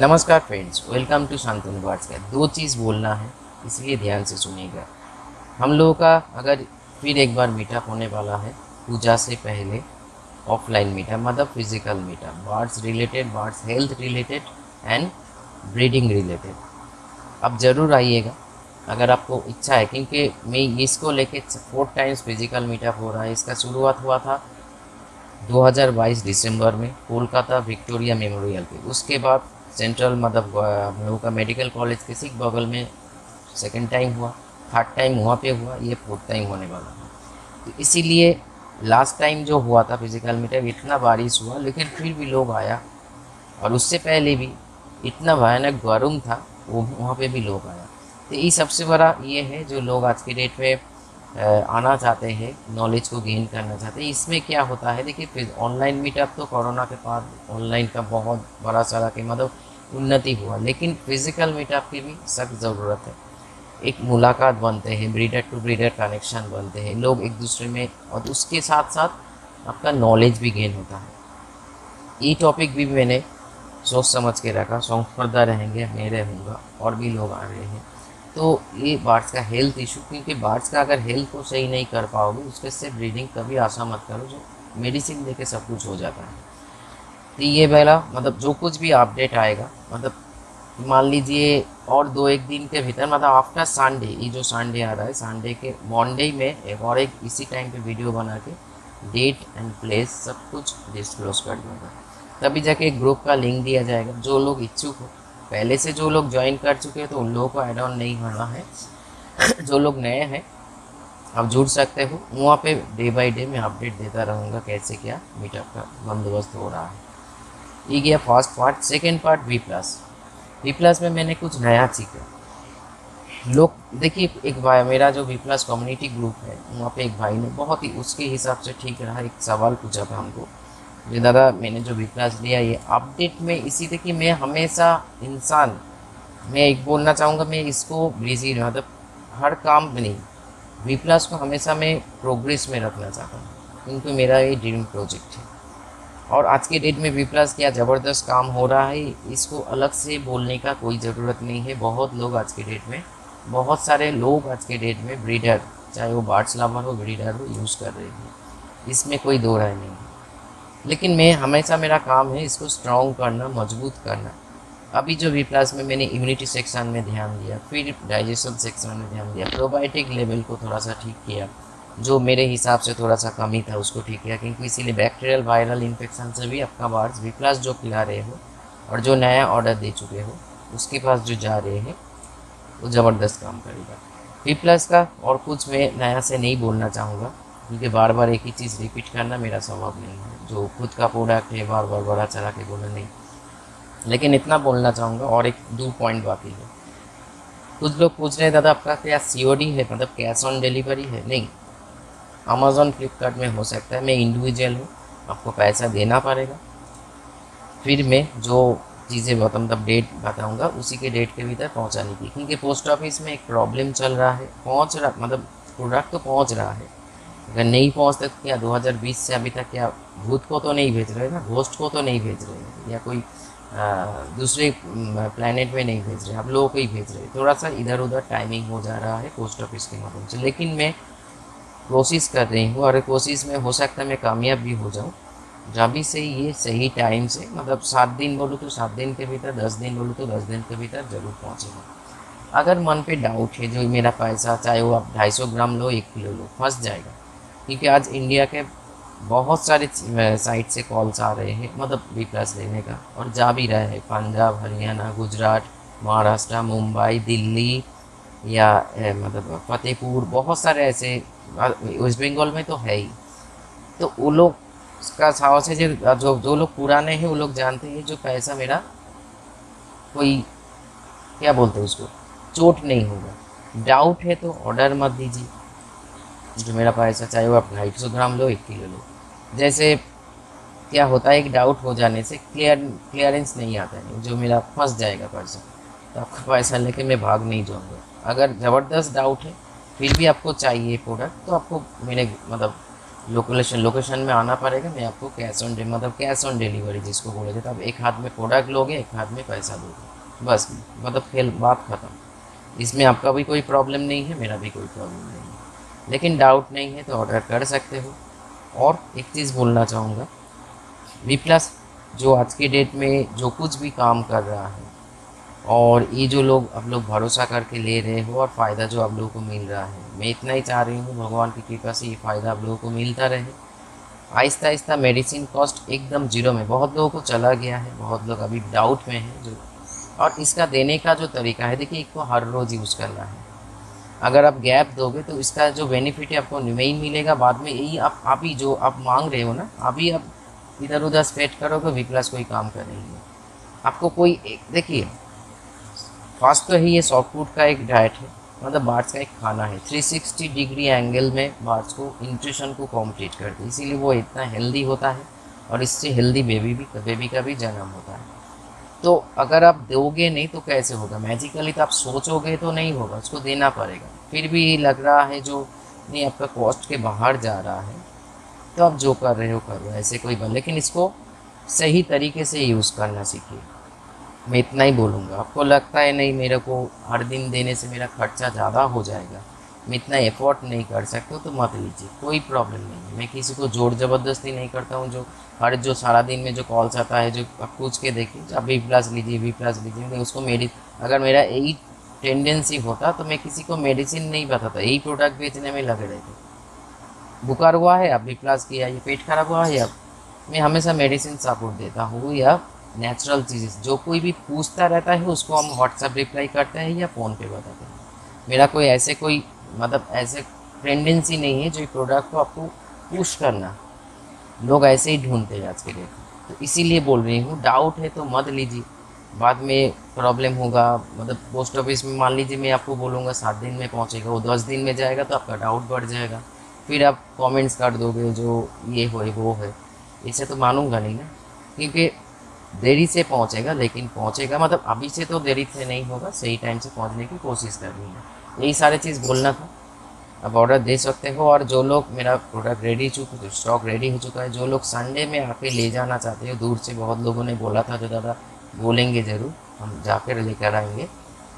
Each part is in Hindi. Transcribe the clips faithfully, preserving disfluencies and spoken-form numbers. नमस्कार friends, welcome to Shantanu words. का दो चीज़ बोलना है, इसलिए ध्यान से सुनिएगा। हम लोगों का अगर फिर एक बार मीटअप होने वाला है पूजा से पहले, ऑफलाइन मीटअप मतलब physical meetup, birds related, birds health related and breeding related. अब ज़रूर आइएगा अगर आपको इच्छा है, क्योंकि मैं इसको लेके फोर्थ टाइम्स फिजिकल मीटअप हो रहा है। इसका शुरुआत हुआ था दो हज़ार बाईस दिसंबर में कोलकाता विक्टोरिया मेमोरियल पे, उसके बाद सेंट्रल मतलब हम लोगों का मेडिकल कॉलेज के सिख बगल में सेकेंड टाइम हुआ, थर्ड टाइम वहाँ पे हुआ, ये फोर्थ टाइम होने वाला है। तो इसीलिए लास्ट टाइम जो हुआ था फिजिकल मीटअप इतना बारिश हुआ, लेकिन फिर भी लोग आया, और उससे पहले भी इतना भयानक गर्म था वो वहाँ पे भी लोग आया। तो ये सबसे बड़ा ये है जो लोग आज के डेट में आना चाहते हैं, नॉलेज को गेन करना चाहते हैं। इसमें क्या होता है, देखिए ऑनलाइन मीटअप तो कोरोना के बाद ऑनलाइन का बहुत बड़ा सारा के मतलब उन्नति हुआ, लेकिन फिज़िकल मीटअप की भी सख्त ज़रूरत है। एक मुलाकात बनते हैं, ब्रीडर टू ब्रीडर कनेक्शन बनते हैं, लोग एक दूसरे में, और उसके साथ साथ आपका नॉलेज भी गेन होता है। ये टॉपिक भी मैंने सोच समझ के रखा, संपर्दा रहेंगे, मैं रहूँगा, और भी लोग आ रहे हैं। तो ये बर्ड्स का हेल्थ इशू, क्योंकि बर्ड्स का अगर हेल्थ को सही नहीं कर पाओगे उसके से ब्रीडिंग कभी आशा मत करो, जो मेडिसिन देके सब कुछ हो जाता है। तो ये पहला मतलब जो कुछ भी अपडेट आएगा, मतलब मान लीजिए और दो एक दिन के भीतर मतलब आफ्टर संडे, ये जो संडे आ रहा है, संडे के मंडे में एक और एक इसी टाइम पे वीडियो बना के डेट एंड प्लेस सब कुछ डिस्क्लोज कर दूँगा। तभी जाके एक ग्रुप का लिंक दिया जाएगा। जो लोग इच्छुक हो, पहले से जो लोग ज्वाइन कर चुके हैं तो उन लोगों को ऐड ऑन नहीं होना है। जो लोग नए हैं आप जुड़ सकते हो। वहाँ पर डे बाई डे मैं अपडेट देता रहूँगा कैसे क्या मीटअप का बंदोबस्त हो रहा है। ये गया first part. Second part V plus. V plus में मैंने कुछ नया सीखा। लोग देखिए, एक भाई मेरा जो वी प्लस कम्युनिटी ग्रुप है, वहाँ पे एक भाई ने बहुत ही उसके हिसाब से ठीक रहा, एक सवाल पूछा था हमको, ये दादा मैंने जो वी प्लस लिया ये अपडेट में इसी देखिए, मैं हमेशा इंसान, मैं एक बोलना चाहूँगा, मैं इसको बिजी मतलब हर काम में नहीं, वी प्लस को हमेशा मैं प्रोग्रेस में रखना चाहता हूँ, क्योंकि मेरा ये ड्रीम प्रोजेक्ट है। और आज के डेट में वी प्लस क्या ज़बरदस्त काम हो रहा है, इसको अलग से बोलने का कोई ज़रूरत नहीं है। बहुत लोग आज के डेट में, बहुत सारे लोग आज के डेट में ब्रीडर, चाहे वो बर्ड्स लवर हो, ब्रीडर हो, यूज़ कर रहे हैं, इसमें कोई दो राय नहीं है। लेकिन मैं हमेशा मेरा काम है इसको स्ट्रॉन्ग करना, मजबूत करना। अभी जो वी प्लस में मैंने इम्यूनिटी सेक्शन में ध्यान दिया, फिर डाइजेशन सेक्शन में ध्यान दिया, प्रोबायोटिक लेवल को थोड़ा सा ठीक किया, जो मेरे हिसाब से थोड़ा सा कमी था उसको ठीक किया, क्योंकि इसीलिए बैक्टीरियल वायरल इन्फेक्शन से भी आपका बर्ड्स वी प्लस जो खिला रहे हो और जो नया ऑर्डर दे चुके हो उसके पास जो जा रहे हैं वो ज़बरदस्त काम करेगा वी प्लस का। और कुछ मैं नया से नहीं बोलना चाहूँगा, क्योंकि बार बार एक ही चीज़ रिपीट करना मेरा स्वभाव नहीं है। जो खुद का प्रोडक्ट है बार बार बड़ा चला के बोलना नहीं, लेकिन इतना बोलना चाहूँगा। और एक दो पॉइंट बाकी है। कुछ लोग पूछ रहे हैं दादा आपका क्या सी ओ डी है, मतलब कैश ऑन डिलीवरी है? नहीं, अमेज़ॉन फ्लिपकार्ट में हो सकता है। मैं इंडिविजुअल हूँ, आपको पैसा देना पड़ेगा, फिर मैं जो चीज़ें बता मतलब डेट बताऊँगा उसी के डेट के भीतर पहुँचाने की, क्योंकि पोस्ट ऑफिस में एक प्रॉब्लम चल रहा है। पहुँच रहा मतलब प्रोडक्ट तो पहुँच रहा है, अगर नहीं पहुँचता तो क्या दो हज़ार बीस से अभी तक क्या भूत को तो नहीं भेज रहे ना, घोस्ट को तो नहीं भेज रहे, या कोई दूसरे प्लैनेट में नहीं भेज रहे, आप लोगों को ही भेज रहे। थोड़ा सा इधर उधर टाइमिंग हो जा रहा है पोस्ट ऑफिस के माध्यम से, लेकिन मैं कोशिश कर रही हूँ, और कोशिश में हो सकता है मैं कामयाब भी हो जाऊँ। जब भी से ये सही टाइम से मतलब सात दिन बोलूँ तो सात दिन के भीतर, दस दिन बोलूँ तो दस दिन के भीतर ज़रूर पहुँचेगा। अगर मन पे डाउट है जो मेरा पैसा, चाहे वो आप ढाई सौ ग्राम लो, एक किलो लो, फंस जाएगा, क्योंकि आज इंडिया के बहुत सारे साइट से कॉल्स आ रहे हैं मतलब वी प्लस लेने का, और जा भी रहा है पंजाब, हरियाणा, गुजरात, महाराष्ट्र, मुंबई, दिल्ली या मतलब फतेहपुर, बहुत सारे ऐसे, वेस्ट बंगाल में तो है ही। तो वो लोग का साहस है, जो जो लोग पुराने हैं वो लोग जानते हैं जो पैसा मेरा कोई क्या बोलते हैं उसको चोट नहीं होगा। डाउट है तो ऑर्डर मत दीजिए, जो मेरा पैसा चाहे वो आप ढाई सौ ग्राम लो, एक किलो लो। जैसे क्या होता है, एक डाउट हो जाने से क्लियर क्लियरेंस नहीं आता है, जो मेरा फंस जाएगा पैसा, तो आपका पैसा लेके मैं भाग नहीं जाऊँगा। अगर ज़बरदस्त डाउट है फिर भी आपको चाहिए प्रोडक्ट तो आपको मैंने मतलब लोकेशन लोकेशन में आना पड़ेगा। मैं आपको कैश ऑन डिलीवरी मतलब कैश ऑन डिलीवरी जिसको बोले जाता है, आप एक हाथ में प्रोडक्ट लोगे एक हाथ में पैसा दोगे, बस मतलब खेल बात ख़त्म। इसमें आपका भी कोई प्रॉब्लम नहीं है, मेरा भी कोई प्रॉब्लम नहीं है, लेकिन डाउट नहीं है तो ऑर्डर कर सकते हो। और एक चीज़ बोलना चाहूँगा, वीप्लस जो आज के डेट में जो कुछ भी काम कर रहा है और ये जो लोग आप लोग भरोसा करके ले रहे हो और फ़ायदा जो आप लोगों को मिल रहा है, मैं इतना ही चाह रही हूँ भगवान की कृपा से ये फ़ायदा आप लोगों को मिलता रहे। आहिस्ता आहिस्ता मेडिसिन कॉस्ट एकदम जीरो में बहुत लोगों को चला गया है, बहुत लोग अभी डाउट में हैं जो, और इसका देने का जो तरीका है देखिए, इसको हर रोज़ यूज़ करना है। अगर आप गैप दोगे तो इसका जो बेनिफिट है आपको नहीं मिलेगा, बाद में यही आप आप ही जो आप मांग रहे हो ना, आप ही आप इधर उधर स्पेट करोगे, वीप्लस कोई काम करेंगे आपको कोई। देखिए फास्ट तो ही ये सॉफ्ट फूड का एक डाइट है, मतलब बार्स का एक खाना है, तीन सौ साठ डिग्री एंगल में बार्स को न्यूट्रिशन को कॉम्प्लीट करती है, इसीलिए वो इतना हेल्दी होता है और इससे हेल्दी बेबी भी बेबी का भी जन्म होता है। तो अगर आप दोगे नहीं तो कैसे होगा, मैजिकली तो आप सोचोगे तो नहीं होगा, उसको देना पड़ेगा। फिर भी लग रहा है जो नहीं आपका कॉस्ट के बाहर जा रहा है, तो आप जो कर रहे हो करो, ऐसे कोई बात, लेकिन इसको सही तरीके से यूज़ करना सीखिए, मैं इतना ही बोलूँगा। आपको लगता है नहीं मेरे को हर दिन देने से मेरा खर्चा ज़्यादा हो जाएगा, मैं इतना एफोर्ड नहीं कर सकता, तो मत लीजिए, कोई प्रॉब्लम नहीं है। मैं किसी को जोर ज़बरदस्ती नहीं करता हूँ, जो हर जो सारा दिन में जो कॉल्स आता है जो आप पूछ के देखिए, आप वी प्लस लीजिए वी प्लस लीजिए, मैं उसको मेडिस अगर मेरा यही टेंडेंसी होता तो मैं किसी को मेडिसिन नहीं बताता, यही प्रोडक्ट बेचने में लग रहे थे। बुखार हुआ है आप वी प्लस किया, ये पेट खराब हुआ है आप, मैं हमेशा मेडिसिन सपोर्ट देता हूँ या नेचुरल चीज़ें। जो कोई भी पूछता रहता है उसको हम व्हाट्सएप रिप्लाई करते हैं या फ़ोन पे बताते हैं। मेरा कोई ऐसे कोई मतलब ऐसे टेंडेंसी नहीं है जो प्रोडक्ट को आपको पुश करना, लोग ऐसे ही ढूंढते हैं आज के डेट, तो इसीलिए बोल रही हूँ। डाउट है तो मत लीजिए, बाद में प्रॉब्लम होगा। मतलब पोस्ट ऑफिस में मान लीजिए मैं आपको बोलूँगा सात दिन में पहुँचेगा, वो दस दिन में जाएगा, तो आपका डाउट बढ़ जाएगा, फिर आप कॉमेंट्स कर दोगे जो ये हो वो है, इसे तो मानूँगा नहीं ना, क्योंकि देरी से पहुंचेगा लेकिन पहुंचेगा, मतलब अभी से तो देरी से नहीं होगा, सही टाइम से पहुंचने की कोशिश करनी है। यही सारी चीज़ बोलना था। अब ऑर्डर दे सकते हो, और जो लोग मेरा प्रोडक्ट रेडी चुका तो स्टॉक रेडी हो चुका है, जो लोग संडे में आके ले जाना चाहते हो, दूर से बहुत लोगों ने बोला था जो दादा बोलेंगे ज़रूर हम जाकर लेकर आएंगे,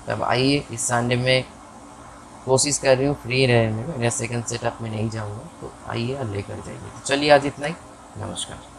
तब आइए। इस संडे में कोशिश कर रही हूँ फ्री रहने में, मेरा सेकेंड सेटअप में नहीं जाऊँगा, तो आइए और लेकर जाइए। तो चलिए आज इतना ही, नमस्कार।